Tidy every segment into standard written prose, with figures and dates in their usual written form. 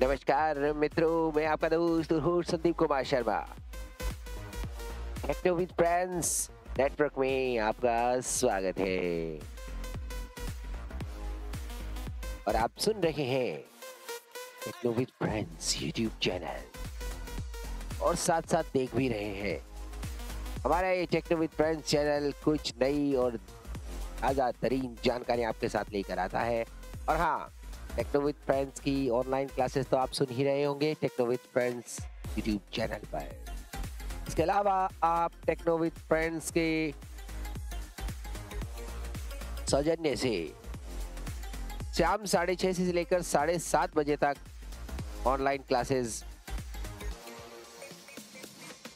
नमस्कार मित्रों, मैं आपका दोस्त हूँ Sandeep Kumar Sharma. Techno with friends network में आपका स्वागत है और आप सुन रहे हैं techno with friends YouTube channel और साथ साथ देख भी रहे हैं हमारा ये टेक्नो विद फ्रेंड्स चैनल। कुछ नई और ताज़ा तरीन जानकारी आपके साथ लेकर आता है। और हाँ, टेक्नो विद फ्रेंड्स की ऑनलाइन क्लासेस तो आप सुन ही रहे होंगे techno with friends YouTube channel पर। इसके अलावा आप टेक्नो विद फ्रेंड्स के सौजन्य से शाम 6:30 से लेकर 7:30 बजे तक ऑनलाइन क्लासेस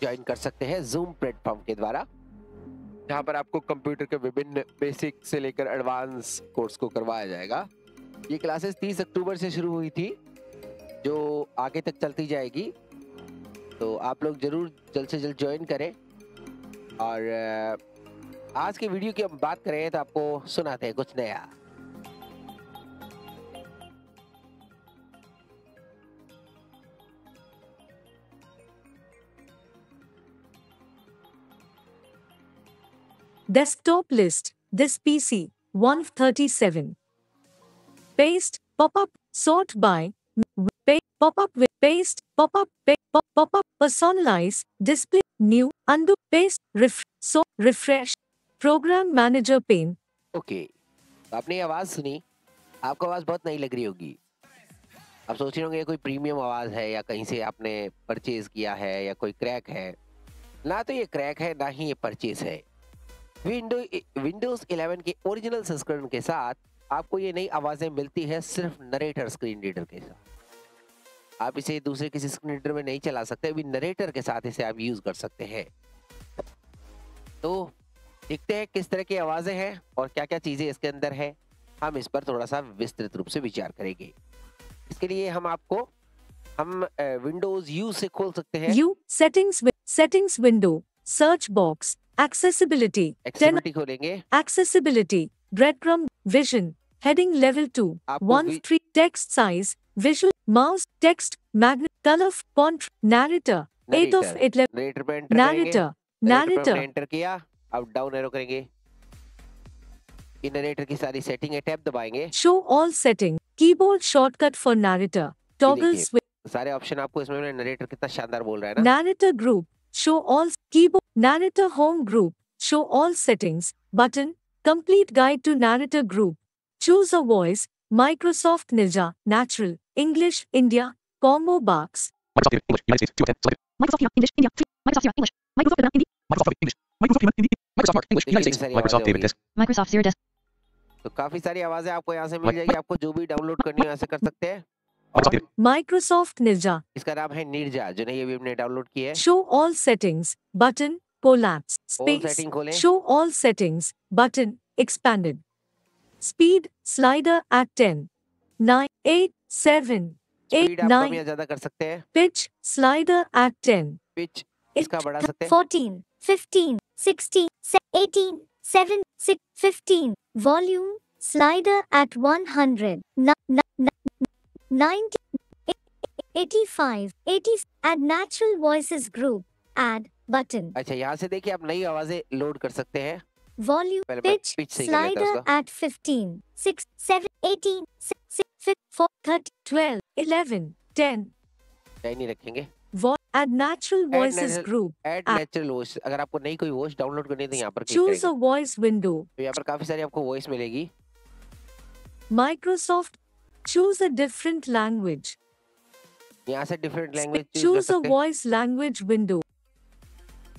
ज्वाइन कर सकते हैं जूम प्लेटफॉर्म के द्वारा, जहाँ पर आपको कंप्यूटर के विभिन्न बेसिक से लेकर एडवांस कोर्स को करवाया जाएगा। ये क्लासेस 30 अक्टूबर से शुरू हुई थी, जो आगे तक चलती जाएगी, तो आप लोग ज़रूर जल्द से जल्द ज्वाइन करें। और आज के वीडियो की हम बात करें तो आपको सुनाते हैं कुछ नया। Desktop list, this PC, 137. Paste, pop-up, sort by, pop-up with, paste, pop-up, pop-up, personalize, display, new, undo, paste, refresh, program manager pane. Okay, आपने आवाज़ सुनी, आपको आवाज़ बहुत नई लग रही होगी। आप सोच रहे होंगे कोई प्रीमियम आवाज़ है या कहीं से आपने परचेज किया है या कोई क्रैक है। ना तो ये क्रैक है ना ही ये परचेज है। विंडोज 11 के ओरिजिनल संस्करण के साथ आपको ये नई आवाज़ें मिलती हैं सिर्फ नरेटर स्क्रीन रीडर के साथ। आप इसे दूसरे किसी स्क्रीन रीडर में नहीं चला सकते, अभी नरेटर के साथ इसे आप यूज़ कर सकते हैं। तो देखते हैं किस तरह की आवाज़ें हैं और क्या क्या चीज़ें इसके अंदर हैं, हम इस पर थोड़ा सा विस्तृत रूप से विचार करेंगे। इसके लिए हम विंडोज़ यू से खोल सकते हैं। You settings window, search box, Accessibility खोलेंगे। Accessibility, breadcrumb, vision, heading level 2, 1-3, text size, visual, mouse, text, magnet, color, font, narrator, 8 of 8 level, narrator, enter किया, अब डाउन एरो करेंगे, इन narrator की सारी सेटिंग है, टैब दबाएंगे। Show all setting, keyboard shortcut for narrator, toggle switch, सारे option आपको इसमें मैंने narrator कितना शानदार बोल रहा है ना। Narrator group, show all keyboard, narrator home group, show all settings, button, complete guide to narrator group, choose a voice, Microsoft Neerja, natural, English, India, combo box, Microsoft English, United States, 210, Microsoft English, India, 3, Microsoft English, Microsoft Kalpana, Hindi, Microsoft English, Microsoft Kalpana, Hindi, Microsoft English, United States, Microsoft David Desk, Microsoft Zero Desk। तो काफी सारी आवाजें आपको यहाँ से मिल जाएगी, आपको जो भी डाउनलोड करनी है यहाँ से कर सकते हैं। Microsoft Neerja, इसका नाम है नीरजा, जो नहीं अभी हमने डाउनलोड किया है। Show all settings, button, collapse, space, show all settings, button, expanded, speed, slider at 10, 9, 8, 7, 8, 9, pitch, slider at 10, pitch, इसका बढ़ा सकते हैं, 14, 15, 16, 18, 7, 6, 15, volume, slider at 100, 90, 85, 80, add natural voices group, add button। अच्छा, यहाँ से देखिए आप नई आवाजें लोड कर सकते हैं। Volume, pitch, slider at 15, 6, 7, 18, 6, 5, 4, 30, 12, 11, 10। नहीं रखेंगे। Add natural voices group, add natural voice। अगर आपको नई कोई voice डाउनलोड करनी है तो यहाँ पर choose a voice window। तो यहाँ पर काफी सारी आपको voice मिलेगी। Microsoft, choose a different language, यहाँ से different language choose a voice language window,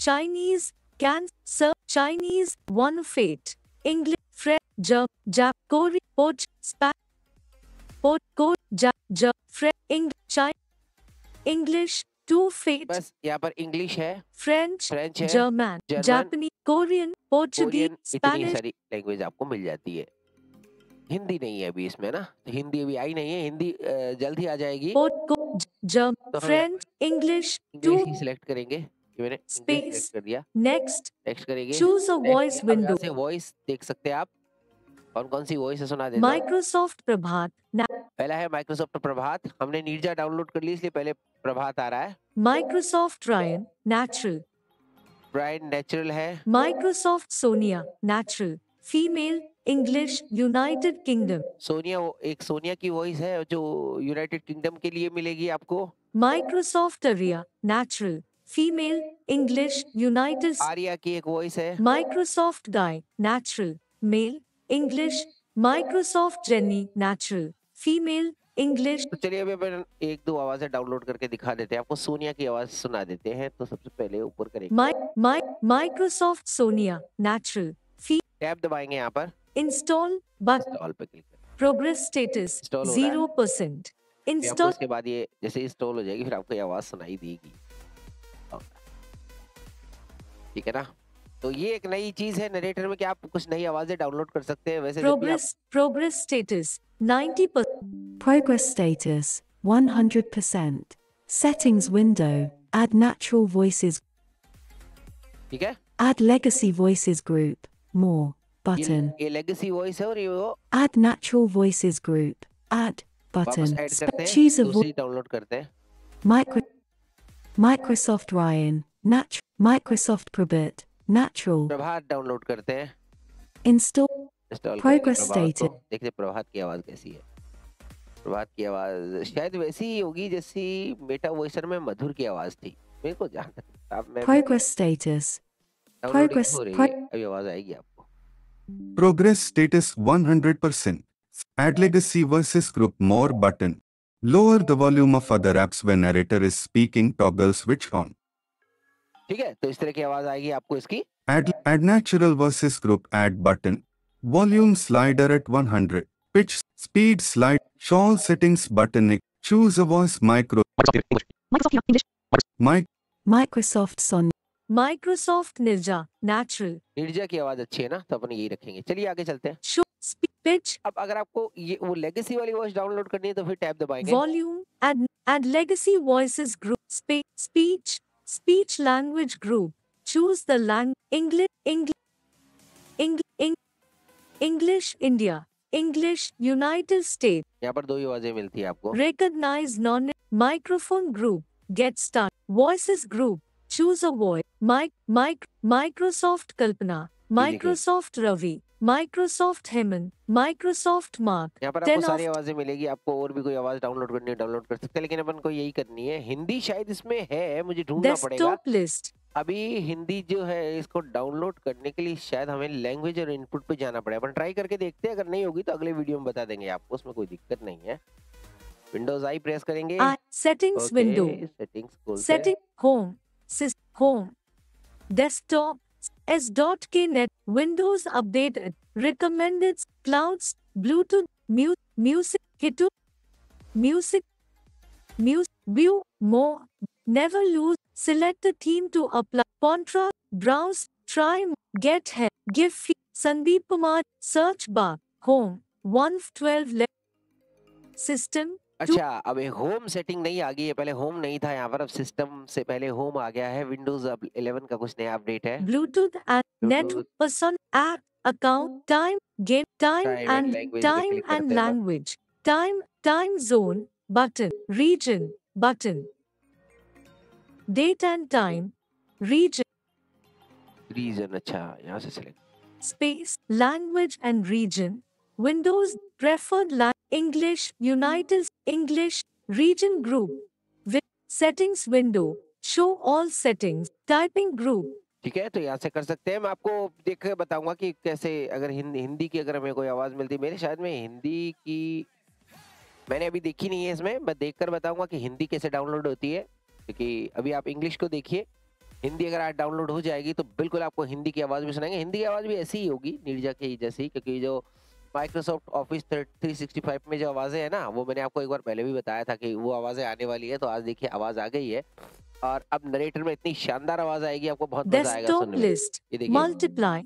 Chinese, can, sir, Chinese, 1 of 8, English, French, Jap, Korean, Port, Jap, French, English, Chinese, English, 2 of 8, बस यहाँ पर English है, French है, German, Japanese, Korean, Portuguese, Spanish। इतनी सारी language आपको मिल जाती है। हिंदी नहीं है अभी इसमें ना, हिंदी अभी आई नहीं है, हिंदी जल्द ही आ जाएगी। तो फ्रेंच, इंग्लिश ही सिलेक्ट करेंगे, मैंने स्पेस कर दिया। नेक्स्ट करेंगे, choose a voice window, voice देख सकते हैं आप। कौन कौन सी वॉइस सुना देता है? माइक्रोसॉफ्ट प्रभात। पहला है माइक्रोसॉफ्ट प्रभात, हमने नीरजा डाउनलोड कर ली इसलिए पहले प्रभात आ रहा है। Microsoft Ryan natural, Ryan natural है। Microsoft Sonia natural female English United Kingdom. Sonia, एक सोनिया की वॉइस है जो यूनाइटेड किंगडम के लिए मिलेगी आपको। माइक्रोसॉफ्ट अरिया नेचुरल फीमेल इंग्लिश यूनाइटेड, आरिया की एक वॉइस है। Microsoft die natural male English. Microsoft Jenny natural female English. तो चलिए अभी अपन एक दो आवाजें डाउनलोड करके दिखा देते हैं आपको, सोनिया की आवाज सुना देते हैं। तो सबसे पहले ऊपर करेंगे माइक्रोसॉफ्ट सोनिया नेचुरल, टैब दबाएंगे यहाँ पर इंस्टॉल बटन पे क्लिक करें। Progress status 0%। इंस्टॉल के बाद ये जैसे इंस्टॉल हो जाएगी फिर आपको ये आवाज सुनाई देगी, ठीक है ना। तो ये एक नई चीज है नरेटर में कि आप कुछ नई आवाजें डाउनलोड कर सकते हैं। वैसे progress status 90%, progress status 100%, settings window add natural voices, ठीक है। Add legacy voices group more button, ये लेगेसी वॉइस है और ये वो add natural voices group add button चीज डाउनलोड करते हैं। Microsoft Ryan natural, Microsoft Prabhat natural, Prabhat download करते हैं। इंस्टॉल प्रोग्रेस स्टेटस, देखिए प्रभात की आवाज कैसी है। प्रभात की आवाज शायद वैसी ही होगी जैसी मेटा वॉइसर में मधुर की आवाज थी, मेरे को ध्यान है। अब मैं प्रोग्रेस स्टेटस, प्रोग्रेस अभी आवाज आएगी आपको। Progress status 100%, add legacy versus group more button, lower the volume of other apps when narrator is speaking, toggle switch on, ठीक है। तो इस तरह की आवाज आएगी आपको इसकी। Add natural voices group add button, volume slider at 100, pitch speed slide, shall settings button, choose a voice micro, Microsoft Sonia, Microsoft Neerja natural. Neerja की आवाज अच्छी है ना, तो अपन यही रखेंगे। चलिए आगे चलते हैं। पिच, अब अगर आपको ये वो लेगेसी वाली वॉइस डाउनलोड करनी है तो फिर टैब दबाएंगे। Volume add legacy voices group, speech Speech language group, choose the language English India, English United States, यहाँ पर दो ही आवाजें मिलती है आपको। Recognize non microphone group, get start voices group, choose a voice Microsoft Kalpana, Microsoft Ravi, Microsoft Heman, Microsoft Mark। यहाँ पर आपको सारी आवाजें मिलेगी आपको, और भी कोई आवाज डाउनलोड करनी है डाउनलोड कर सकते हैं, लेकिन अपन को यही करनी है। हिंदी शायद इसमें है, मुझे ढूंढना पड़ेगा लिस्ट। अभी हिंदी जो है इसको डाउनलोड करने के लिए शायद हमें लैंग्वेज और इनपुट पे जाना पड़ेगा, अपन ट्राई करके देखते हैं। अगर नहीं होगी तो अगले वीडियो में बता देंगे आपको, उसमें कोई दिक्कत नहीं है। विंडोज आई प्रेस करेंगे, settings window, settings setting home home desktop S.K.net, Windows updated, recommended, clouds, Bluetooth, music, Hitu, music, view, more, never lose, select the theme to apply, contrast, browse, try, get help, give, Sandeep Kumar, search bar, home, 112 left, system, अच्छा अब home setting नहीं आ गई है, पहले home नहीं था यहाँ पर, अब सिस्टम से पहले होम आ गया है। विंडोज 11 का कुछ नया अपडेट है। Bluetooth and network person app account time get time and language time time zone button region button date and time region region, अच्छा यहाँ से select space language and region Windows preferred English United English Region Group Settings Window Show All Settings Typing Group, ठीक है। तो यहाँ से कर सकते हैं। मैं आपको देख के बताऊंगा कि कैसे, अगर हिंदी की अगर हमें कोई आवाज़ मिलती, मेरे शायद में हिंदी की मैंने अभी देखी नहीं है इसमें, मैं देखकर बताऊंगा कि हिंदी कैसे डाउनलोड होती है। क्योंकि अभी आप इंग्लिश को देखिए, हिंदी अगर आज डाउनलोड हो जाएगी तो बिल्कुल आपको हिंदी की आवाज़ भी सुनाएंगे। हिंदी की आवाज़ भी ऐसी ही होगी नीरजा के जैसी, क्योंकि जो माइक्रोसॉफ्ट ऑफिस 365 में जो आवाज़ें हैं ना, वो मैंने आपको एक बार पहले भी बताया था कि वो आवाज़ें आने वाली है। तो आज देखिए आवाज़ आ गई है, और अब नरेटर में इतनी शानदार आवाज़ आएगी आपको, बहुत मजा आएगा सुनने में। ये देखिए multiply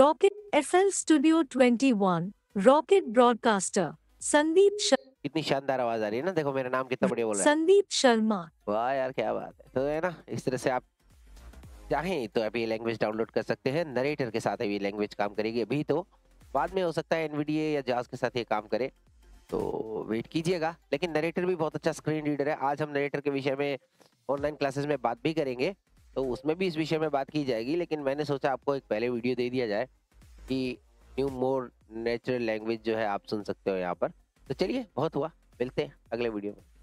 rocket FL studio 21 rocket broadcaster Sandeep Sharma, इतनी शानदार आवाज़ आ रही है ना, देखो मेरा नाम कितना बढ़िया बोल रहा है संदीप शर्मा, वाह यार क्या बात है। तो है ना, इस तरह से आप चाहें तो आप ये लैंग्वेज डाउनलोड कर सकते हैं। नरेटर के साथ ये लैंग्वेज काम करेगी अभी तो, बाद में हो सकता है एनवीडीए या जास के साथ ये काम करे, तो वेट कीजिएगा। लेकिन नरेटर भी बहुत अच्छा स्क्रीन रीडर है। आज हम नरेटर के विषय में ऑनलाइन क्लासेस में बात भी करेंगे, तो उसमें भी इस विषय में बात की जाएगी। लेकिन मैंने सोचा आपको एक पहले वीडियो दे दिया जाए कि न्यू मोर नेचुरल लैंग्वेज जो है आप सुन सकते हो यहाँ पर। तो चलिए, बहुत हुआ, मिलते हैं अगले वीडियो में।